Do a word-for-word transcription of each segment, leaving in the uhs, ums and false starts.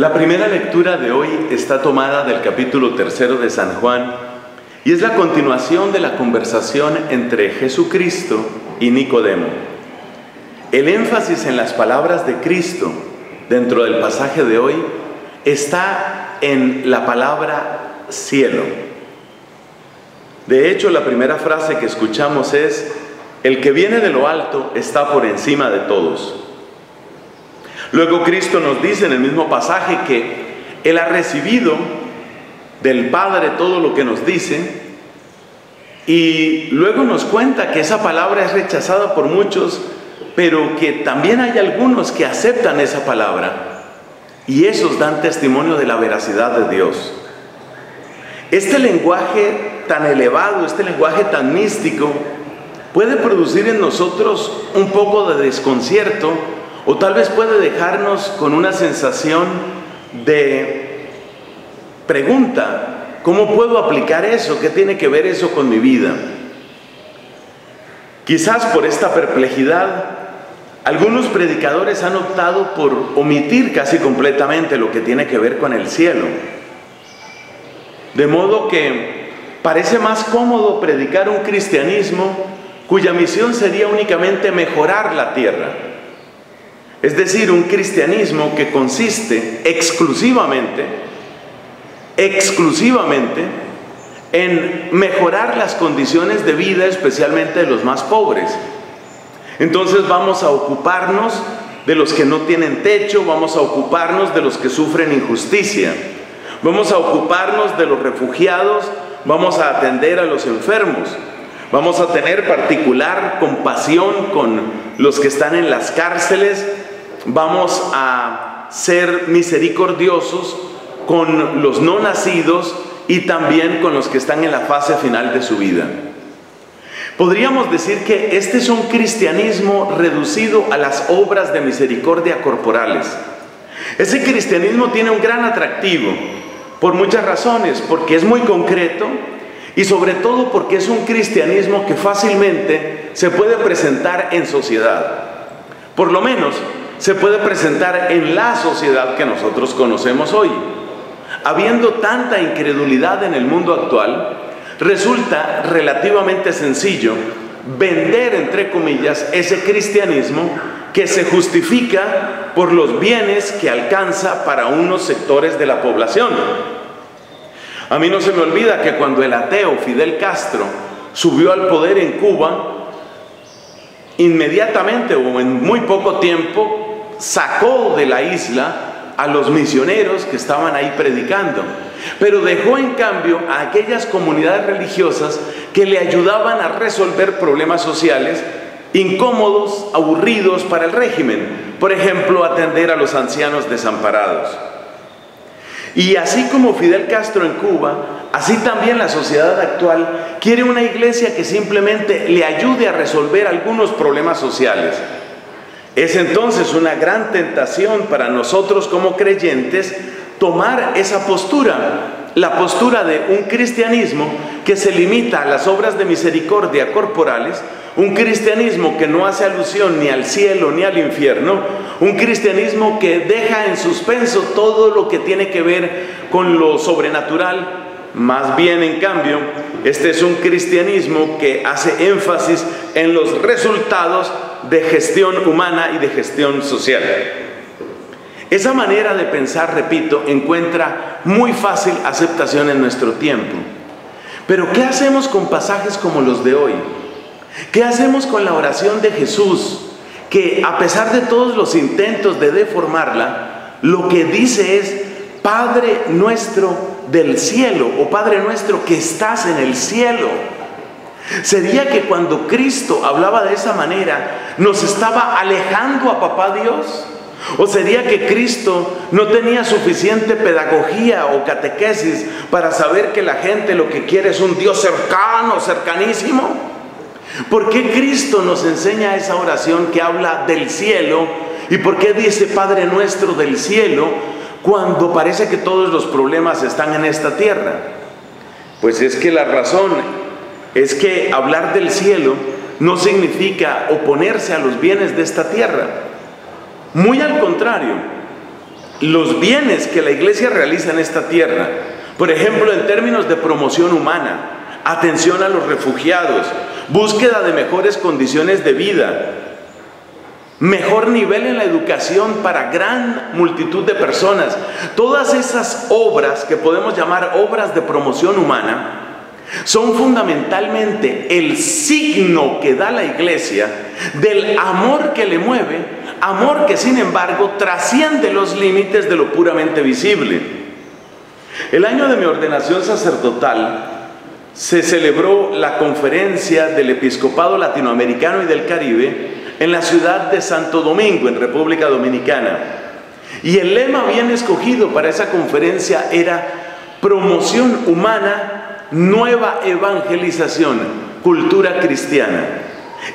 La primera lectura de hoy está tomada del capítulo tercero de San Juan y es la continuación de la conversación entre Jesucristo y Nicodemo. El énfasis en las palabras de Cristo dentro del pasaje de hoy está en la palabra cielo. De hecho, la primera frase que escuchamos es: el que viene de lo alto está por encima de todos. Luego Cristo nos dice en el mismo pasaje que Él ha recibido del Padre todo lo que nos dice, y luego nos cuenta que esa palabra es rechazada por muchos, pero que también hay algunos que aceptan esa palabra, y esos dan testimonio de la veracidad de Dios. Este lenguaje tan elevado, este lenguaje tan místico, puede producir en nosotros un poco de desconcierto, o tal vez puede dejarnos con una sensación de pregunta: ¿cómo puedo aplicar eso? ¿Qué tiene que ver eso con mi vida? Quizás por esta perplejidad, algunos predicadores han optado por omitir casi completamente lo que tiene que ver con el cielo. De modo que parece más cómodo predicar un cristianismo cuya misión sería únicamente mejorar la tierra. Es decir, un cristianismo que consiste exclusivamente, exclusivamente en mejorar las condiciones de vida, especialmente de los más pobres. Entonces vamos a ocuparnos de los que no tienen techo, vamos a ocuparnos de los que sufren injusticia, vamos a ocuparnos de los refugiados, vamos a atender a los enfermos. Vamos a tener particular compasión con los que están en las cárceles. Vamos a ser misericordiosos con los no nacidos y también con los que están en la fase final de su vida. Podríamos decir que este es un cristianismo reducido a las obras de misericordia corporales. Ese cristianismo tiene un gran atractivo por muchas razones, porque es muy concreto, y sobre todo porque es un cristianismo que fácilmente se puede presentar en sociedad. Por lo menos se puede presentar en la sociedad que nosotros conocemos hoy. Habiendo tanta incredulidad en el mundo actual, resulta relativamente sencillo vender, entre comillas, ese cristianismo que se justifica por los bienes que alcanza para unos sectores de la población. A mí no se me olvida que cuando el ateo Fidel Castro subió al poder en Cuba, inmediatamente o en muy poco tiempo sacó de la isla a los misioneros que estaban ahí predicando, pero dejó en cambio a aquellas comunidades religiosas que le ayudaban a resolver problemas sociales incómodos, aburridos para el régimen. Por ejemplo, atender a los ancianos desamparados. Y así como Fidel Castro en Cuba, así también la sociedad actual quiere una iglesia que simplemente le ayude a resolver algunos problemas sociales. Es entonces una gran tentación para nosotros como creyentes tomar esa postura, la postura de un cristianismo que se limita a las obras de misericordia corporales, un cristianismo que no hace alusión ni al cielo ni al infierno, un cristianismo que deja en suspenso todo lo que tiene que ver con lo sobrenatural. Más bien, en cambio, este es un cristianismo que hace énfasis en los resultados de gestión humana y de gestión social. Esa manera de pensar, repito, encuentra muy fácil aceptación en nuestro tiempo. Pero ¿qué hacemos con pasajes como los de hoy? ¿Qué hacemos con la oración de Jesús, que a pesar de todos los intentos de deformarla, lo que dice es: Padre nuestro del cielo, o Padre nuestro que estás en el cielo? ¿Sería que cuando Cristo hablaba de esa manera, nos estaba alejando a Papá Dios? ¿O sería que Cristo no tenía suficiente pedagogía o catequesis para saber que la gente lo que quiere es un Dios cercano, cercanísimo? ¿Por qué Cristo nos enseña esa oración que habla del cielo? ¿Y por qué dice Padre nuestro del cielo cuando parece que todos los problemas están en esta tierra? Pues es que la razón es que hablar del cielo no significa oponerse a los bienes de esta tierra. Muy al contrario, los bienes que la Iglesia realiza en esta tierra, por ejemplo, en términos de promoción humana, atención a los refugiados, búsqueda de mejores condiciones de vida, mejor nivel en la educación para gran multitud de personas. Todas esas obras que podemos llamar obras de promoción humana son fundamentalmente el signo que da la Iglesia del amor que le mueve, amor que sin embargo trasciende los límites de lo puramente visible. El año de mi ordenación sacerdotal se celebró la conferencia del Episcopado Latinoamericano y del Caribe en la ciudad de Santo Domingo, en República Dominicana. Y el lema bien escogido para esa conferencia era promoción humana, nueva evangelización, cultura cristiana.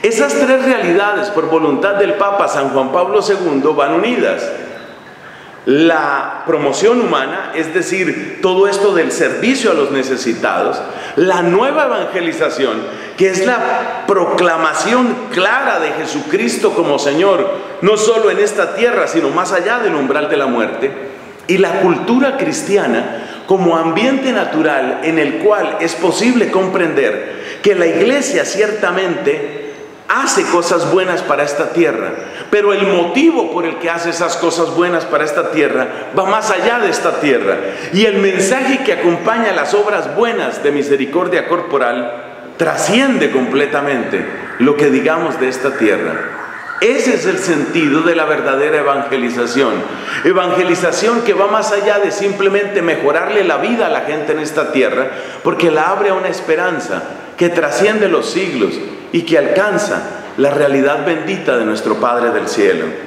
Esas tres realidades, por voluntad del Papa San Juan Pablo segundo, van unidas. La promoción humana, es decir, todo esto del servicio a los necesitados, la nueva evangelización, que es la proclamación clara de Jesucristo como Señor, no solo en esta tierra, sino más allá del umbral de la muerte, y la cultura cristiana como ambiente natural en el cual es posible comprender que la Iglesia ciertamente hace cosas buenas para esta tierra, pero el motivo por el que hace esas cosas buenas para esta tierra va más allá de esta tierra, y el mensaje que acompaña las obras buenas de misericordia corporal trasciende completamente lo que digamos de esta tierra. Ese es el sentido de la verdadera evangelización. Evangelización que va más allá de simplemente mejorarle la vida a la gente en esta tierra, porque la abre a una esperanza que trasciende los siglos y que alcanza la realidad bendita de nuestro Padre del Cielo.